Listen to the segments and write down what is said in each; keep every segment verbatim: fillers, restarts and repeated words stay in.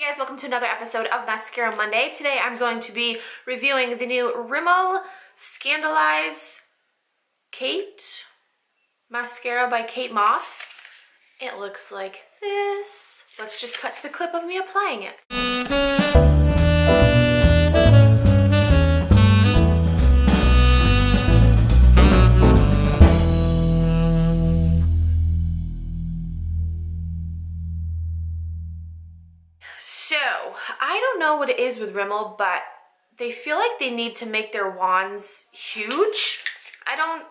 Hey guys, welcome to another episode of Mascara Monday. Today I'm going to be reviewing the new Rimmel Scandaleyes Kate Mascara by Kate Moss. It looks like this. Let's just cut to the clip of me applying it. So, I don't know what it is with Rimmel, but they feel like they need to make their wands huge. I don't,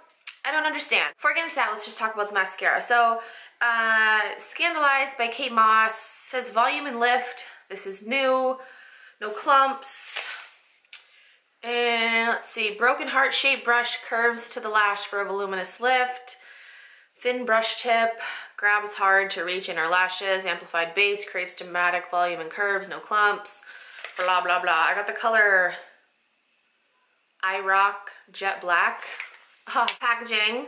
I don't understand. Before getting into that, let's just talk about the mascara. So, uh, Scandaleyes by Kate Moss says volume and lift. This is new, no clumps. And let's see, broken heart shaped brush curves to the lash for a voluminous lift. Thin brush tip, grabs hard to reach inner lashes, amplified base, creates dramatic volume and curves, no clumps, blah, blah, blah. I got the color I Rock Jet Black. Oh, packaging.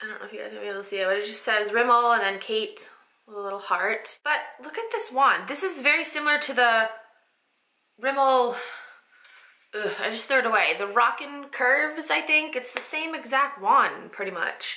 I don't know if you guys will be able to see it, but it just says Rimmel and then Kate with a little heart. But look at this wand. This is very similar to the Rimmel... Ugh, I just threw it away. The Rockin' Curves, I think. It's the same exact wand, pretty much.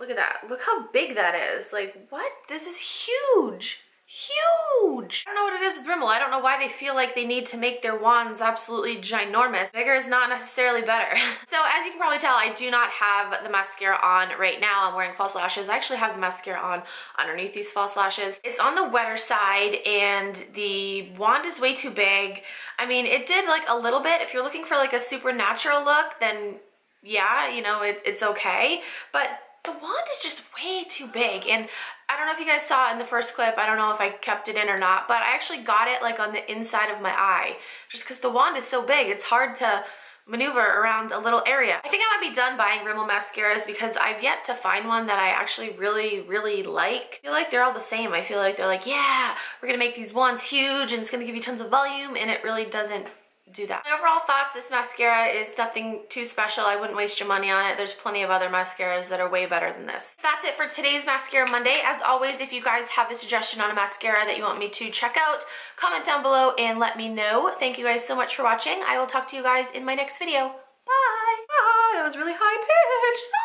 Look at that. Look how big that is. Like, what? This is huge. Huge. I don't know what it is with Rimmel. I don't know why they feel like they need to make their wands absolutely ginormous. Bigger is not necessarily better. So as you can probably tell, I do not have the mascara on right now. I'm wearing false lashes. I actually have the mascara on underneath these false lashes. It's on the wetter side and the wand is way too big. I mean, it did like a little bit. If you're looking for like a supernatural look, then yeah, you know, it, it's okay. But the wand is just way too big, and I don't know if you guys saw it in the first clip, I don't know if I kept it in or not, but I actually got it like on the inside of my eye, just because the wand is so big, it's hard to maneuver around a little area. I think I might be done buying Rimmel mascaras because I've yet to find one that I actually really, really like. I feel like they're all the same. I feel like they're like, yeah, we're gonna make these wands huge, and it's gonna give you tons of volume, and it really doesn't do that. My overall thoughts, this mascara is nothing too special. I wouldn't waste your money on it. There's plenty of other mascaras that are way better than this. That's it for today's Mascara Monday. As always, if you guys have a suggestion on a mascara that you want me to check out, comment down below and let me know. Thank you guys so much for watching. I will talk to you guys in my next video. Bye! Bye! That was really high pitched.